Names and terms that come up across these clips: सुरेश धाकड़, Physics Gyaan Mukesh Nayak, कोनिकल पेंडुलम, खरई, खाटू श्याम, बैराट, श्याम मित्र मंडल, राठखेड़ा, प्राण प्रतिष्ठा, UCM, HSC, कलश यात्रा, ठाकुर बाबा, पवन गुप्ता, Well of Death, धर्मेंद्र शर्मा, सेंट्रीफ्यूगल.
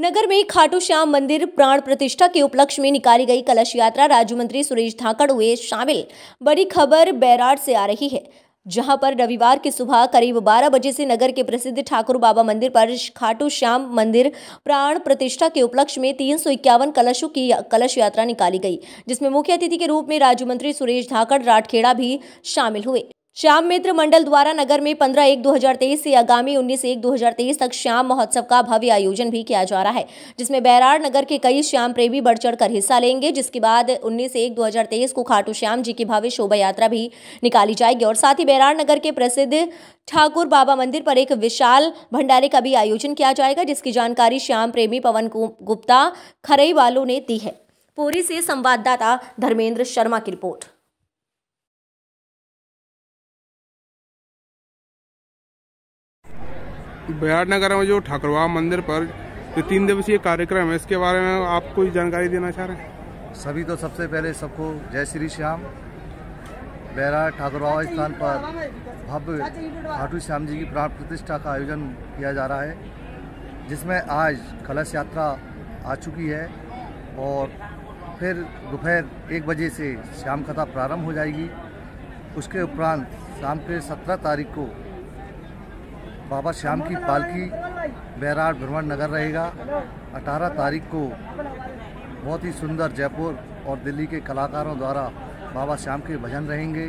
नगर में खाटू श्याम मंदिर प्राण प्रतिष्ठा के उपलक्ष्य में निकाली गई कलश यात्रा राज्य मंत्री सुरेश धाकड़ हुए शामिल। बड़ी खबर बैराट से आ रही है, जहां पर रविवार की सुबह करीब 12 बजे से नगर के प्रसिद्ध ठाकुर बाबा मंदिर पर खाटू श्याम मंदिर प्राण प्रतिष्ठा के उपलक्ष्य में 351 कलशों की कलश यात्रा निकाली गई, जिसमें मुख्य अतिथि के रूप में राज्य मंत्री सुरेश धाकड़ राठखेड़ा भी शामिल हुए। श्याम मित्र मंडल द्वारा नगर में 15/1/2023 से आगामी 19/1/2023 तक श्याम महोत्सव का भव्य आयोजन भी किया जा रहा है, जिसमें बैराट नगर के कई श्याम प्रेमी बढ़ चढ़ कर हिस्सा लेंगे, जिसके बाद 19/1/2023 को खाटू श्याम जी की भव्य शोभा यात्रा भी निकाली जाएगी और साथ ही बैराट नगर के प्रसिद्ध ठाकुर बाबा मंदिर पर एक विशाल भंडारे का भी आयोजन किया जाएगा, जिसकी जानकारी श्याम प्रेमी पवन गुप्ता खरई वालों ने दी है। पूरी से संवाददाता धर्मेंद्र शर्मा की रिपोर्ट। बैराट नगर में जो ठाकुर बाबा मंदिर पर जो 3 दिवसीय कार्यक्रम है, इसके बारे में आप कोई जानकारी देना चाह रहे हैं? सबसे पहले सबको जय श्री श्याम। बैराट ठाकुर बाबा स्थान पर भव्य खाटू श्याम जी की प्राण प्रतिष्ठा का आयोजन किया जा रहा है, जिसमें आज कलश यात्रा आ चुकी है और फिर दोपहर 1 बजे से श्याम कथा प्रारंभ हो जाएगी। उसके उपरांत शाम के 17 तारीख को बाबा श्याम की पालकी बैराट भ्रमण नगर रहेगा। 18 तारीख को बहुत ही सुंदर जयपुर और दिल्ली के कलाकारों द्वारा बाबा श्याम के भजन रहेंगे।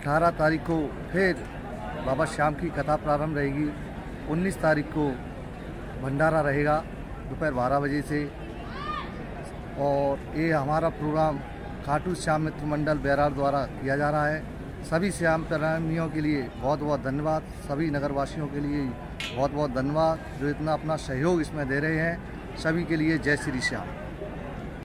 18 तारीख को फिर बाबा श्याम की कथा प्रारंभ रहेगी। 19 तारीख को भंडारा रहेगा दोपहर 12 बजे से। और ये हमारा प्रोग्राम खाटू श्याम मित्र मंडल बैराट द्वारा किया जा रहा है। सभी श्याम प्रेमियों के लिए बहुत बहुत धन्यवाद, सभी नगरवासियों के लिए बहुत बहुत धन्यवाद जो इतना अपना सहयोग इसमें दे रहे हैं। सभी के लिए जय श्री श्याम।